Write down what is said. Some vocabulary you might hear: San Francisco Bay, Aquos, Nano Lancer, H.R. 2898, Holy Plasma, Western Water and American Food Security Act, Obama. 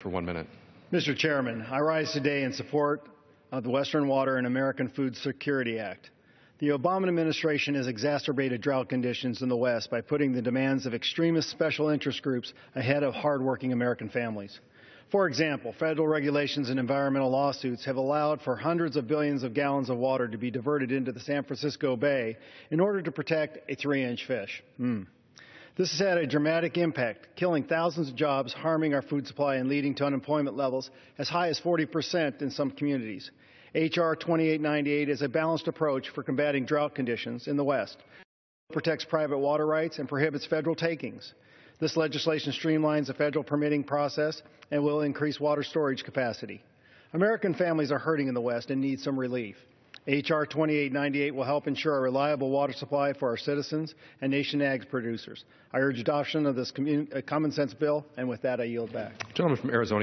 For 1 minute. Mr. Chairman, I rise today in support of the Western Water and American Food Security Act. The Obama administration has exacerbated drought conditions in the West by putting the demands of extremist special interest groups ahead of hardworking American families. For example, federal regulations and environmental lawsuits have allowed for hundreds of billions of gallons of water to be diverted into the San Francisco Bay in order to protect a 3-inch fish. This has had a dramatic impact, killing thousands of jobs, harming our food supply, and leading to unemployment levels as high as 40% in some communities. H.R. 2898 is a balanced approach for combating drought conditions in the West. It protects private water rights and prohibits federal takings. This legislation streamlines the federal permitting process and will increase water storage capacity. American families are hurting in the West and need some relief. H.R. 2898 will help ensure a reliable water supply for our citizens and nation ag producers. I urge adoption of this common sense bill, and with that, I yield back. Gentleman from Arizona.